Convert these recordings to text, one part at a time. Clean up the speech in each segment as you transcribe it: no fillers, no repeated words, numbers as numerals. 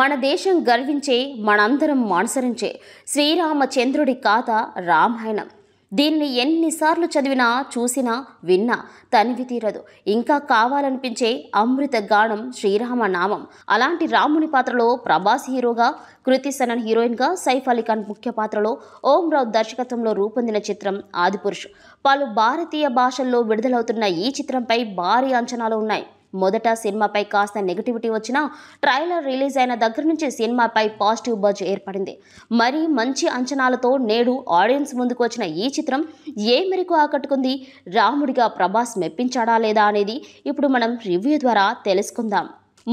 మన దేశం గర్వించే మనందరం మానసరించే శ్రీరామచంద్రుడి కథ రామాయణం. దీన్ని ఎన్నిసార్లు చదివినా చూసినా విన్నా తనివి తీరదు. ఇంకా కావాలనిపించే అమృత గానం శ్రీరామనామం. అలాంటి రాముని పాత్రలో ప్రభాస్ హీరోగా, కృతి సనన్ హీరోయిన్గా, సైఫ్ అలీ ఖాన్ ముఖ్య పాత్రలో ఓం రౌత్ దర్శకత్వంలో రూపొందిన చిత్రం ఆదిపురుష్. పలు భారతీయ భాషల్లో విడుదలవుతున్న ఈ చిత్రంపై భారీ అంచనాలు ఉన్నాయి. మొదట సినిమాపై కాస్త నెగటివిటీ వచ్చినా ట్రైలర్ రిలీజ్ అయిన దగ్గర నుంచి సినిమాపై పాజిటివ్ బజ్ ఏర్పడింది. మరి మంచి అంచనాలతో నేడు ఆడియన్స్ ముందుకు వచ్చిన ఈ చిత్రం ఏ మేరకు ఆకట్టుకుంది? రాముడిగా ప్రభాస్ మెప్పించాడా లేదా అనేది ఇప్పుడు మనం రివ్యూ ద్వారా తెలుసుకుందాం.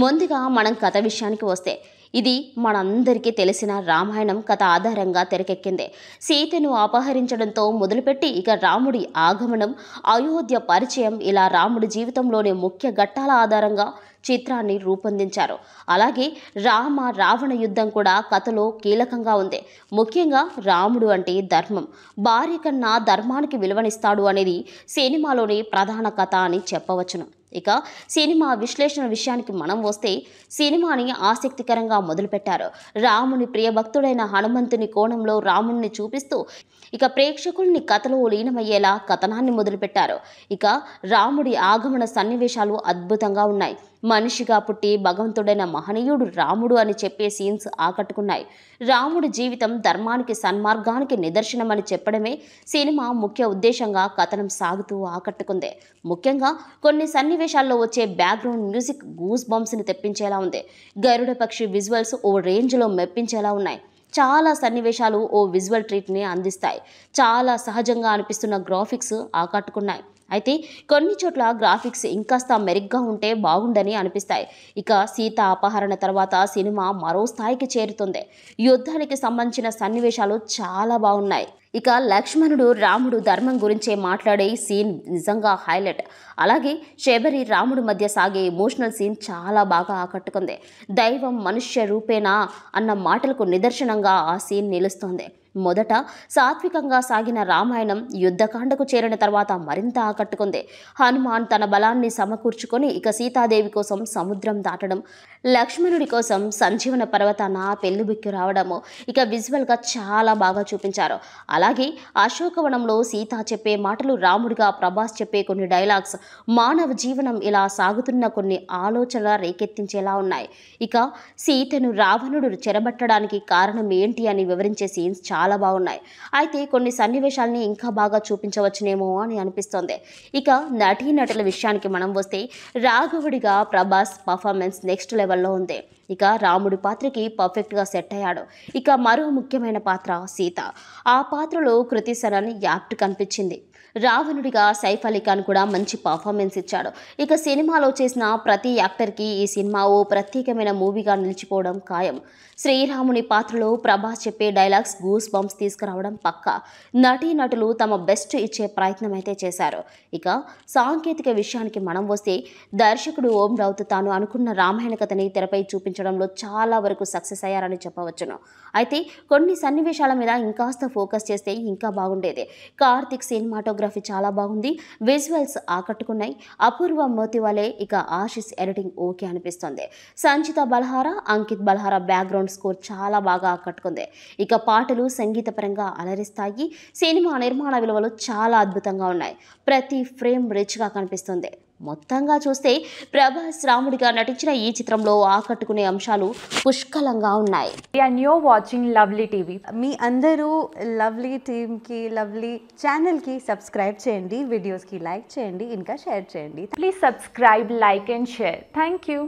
ముందుగా మనం కథ విషయానికి వస్తే, ఇది మనందరికీ తెలిసిన రామాయణం కథ ఆధారంగా తెరకెక్కింది. సీతను అపహరించడంతో మొదలుపెట్టి ఇక రాముడి ఆగమనం, అయోధ్య పరిచయం, ఇలా రాముడి జీవితంలోని ముఖ్య ఘట్టాల ఆధారంగా చిత్రాన్ని రూపొందించారు. అలాగే రామ రావణ యుద్ధం కూడా కథలో కీలకంగా ఉంది. ముఖ్యంగా రాముడు అంటే ధర్మం, భార్య కన్నా ధర్మానికి విలువనిస్తాడు అనేది సినిమాలోని ప్రధాన కథ అని చెప్పవచ్చును. ఇక సినిమా విశ్లేషణ విషయానికి మనం వస్తే, సినిమాని ఆసక్తికరంగా మొదలుపెట్టారు. రాముని ప్రియభక్తుడైన హనుమంతుని కోణంలో రాముడిని చూపిస్తూ ఇక ప్రేక్షకుల్ని కథలో లీనమయ్యేలా కథనాన్ని మొదలుపెట్టారు. ఇక రాముడి ఆగమన సన్నివేశాలు అద్భుతంగా ఉన్నాయి. మనిషిగా పుట్టి భగవంతుడైన మహనీయుడు రాముడు అని చెప్పే సీన్స్ ఆకట్టుకున్నాయి. రాముడి జీవితం ధర్మానికి, సన్మార్గానికి నిదర్శనమని చెప్పడమే సినిమా ముఖ్య ఉద్దేశంగా కథనం సాగుతూ ఆకట్టుకుంది. ముఖ్యంగా కొన్ని సన్నివేశాల్లో వచ్చే బ్యాక్గ్రౌండ్ మ్యూజిక్ గూస్ బంప్స్ని తెప్పించేలా ఉంది. గరుడ పక్షి విజువల్స్ ఓ రేంజ్లో మెప్పించేలా ఉన్నాయి. చాలా సన్నివేశాలు ఓ విజువల్ ట్రీట్ని అందిస్తాయి. చాలా సహజంగా అనిపిస్తున్న గ్రాఫిక్స్ ఆకట్టుకున్నాయి. అయితే కొన్ని చోట్ల గ్రాఫిక్స్ ఇంకాస్త మెరుగ్గా ఉంటే బాగుండని అనిపిస్తాయి. ఇక సీత అపహరణ తర్వాత సినిమా మరో స్థాయికి చేరుతుంది. యుద్ధానికి సంబంధించిన సన్నివేశాలు చాలా బాగున్నాయి. ఇక లక్ష్మణుడు రాముడు ధర్మం గురించే మాట్లాడే సీన్ నిజంగా హైలైట్. అలాగే శబరి రాముడి మధ్య సాగే ఎమోషనల్ సీన్ చాలా బాగా ఆకట్టుకుంది. దైవం మనుష్య రూపేనా అన్న మాటలకు నిదర్శనంగా ఆ సీన్ నిలుస్తుంది. మొదట సాత్వికంగా సాగిన రామాయణం యుద్ధకాండకు చేరిన తర్వాత మరింత ఆకట్టుకుంది. హనుమాన్ తన బలాన్ని సమకూర్చుకొని ఇక సీతాదేవి కోసం సముద్రం దాటడం, లక్ష్మణుడి కోసం సంజీవన పర్వతాన పెళ్లిబిక్కి రావడము ఇక విజువల్గా చాలా బాగా చూపించారు. అలాగే అశోకవనంలో సీత చెప్పే మాటలు, రాముడిగా ప్రభాస్ చెప్పే కొన్ని డైలాగ్స్, మానవ జీవనం ఇలా సాగుతున్న కొన్ని ఆలోచనలు రేకెత్తించేలా ఉన్నాయి. ఇక సీతను రావణుడు చెరబట్టడానికి కారణం ఏంటి అని వివరించే సీన్స్ చాలా బాగున్నాయి. అయితే కొన్ని సన్నివేశాలని ఇంకా బాగా చూపించవచ్చునేమో అని అనిపిస్తోంది. ఇక నటీనటుల విషయానికి మనం వస్తే, రాఘవుడిగా ప్రభాస్ పర్ఫార్మెన్స్ నెక్స్ట్ లెవెల్లో ఉంది. ఇక రాముడి పాత్రకి పర్ఫెక్ట్గా సెట్ అయ్యాడు. ఇక మరో ముఖ్యమైన పాత్ర సీత. ఆ పాత్రలో కృతి సనన్ యాప్ట్ కనిపించింది. రావణుడిగా సైఫ్ అలీ ఖాన్ కూడా మంచి పర్ఫార్మెన్స్ ఇచ్చాడు. ఇక సినిమాలో చేసిన ప్రతి యాక్టర్కి ఈ సినిమా ఓ ప్రత్యేకమైన మూవీగా నిలిచిపోవడం ఖాయం. శ్రీరాముని పాత్రలో ప్రభాస్ చెప్పే డైలాగ్స్ గూస్ బంప్స్ తీసుకురావడం పక్కా. నటీనటులు తమ బెస్ట్ ఇచ్చే ప్రయత్నం అయితే చేశారు. ఇక సాంకేతిక విషయానికి మనం వస్తే, దర్శకుడు ఓం రౌత్ తాను అనుకున్న రామాయణ కథని తెరపై చూపించడంలో చాలా వరకు సక్సెస్ అయ్యారని చెప్పవచ్చును. అయితే కొన్ని సన్నివేశాల మీద ఇంకాస్త ఫోకస్ చేస్తే ఇంకా బాగుండేది. కార్తిక్ సినిమాటోగ్రఫీ చాలా బాగుంది, విజువల్స్ ఆకట్టుకున్నాయి. అపూర్వ మోతివాలే ఇక ఆశిష్ ఎడిటింగ్ ఓకే అనిపిస్తుంది. సంచిత బల్హారా, అంకిత్ బల్హారా బ్యాక్గ్రౌండ్ స్కోర్ చాలా బాగా ఆకట్టుకుంది. ఇక పాటలు సంగీతపరంగా అలరిస్తాయి. సినిమా నిర్మాణ విలువలు చాలా అద్భుతంగా ఉన్నాయి. ప్రతి ఫ్రేమ్ రిచ్గా కనిపిస్తుంది. మొత్తంగా చూస్తే ప్రభాస్ రాముడిగా నటించిన ఈ చిత్రంలో ఆకట్టుకునే అంశాలు పుష్కలంగా ఉన్నాయి. And you're watching lovely TV. మీ అందరూ లవ్లీ టీమ్కి, లవ్లీ ఛానల్కి సబ్స్క్రైబ్ చేయండి, వీడియోస్కి లైక్ చేయండి, ఇంకా షేర్ చేయండి. Please subscribe, like and share. Thank you.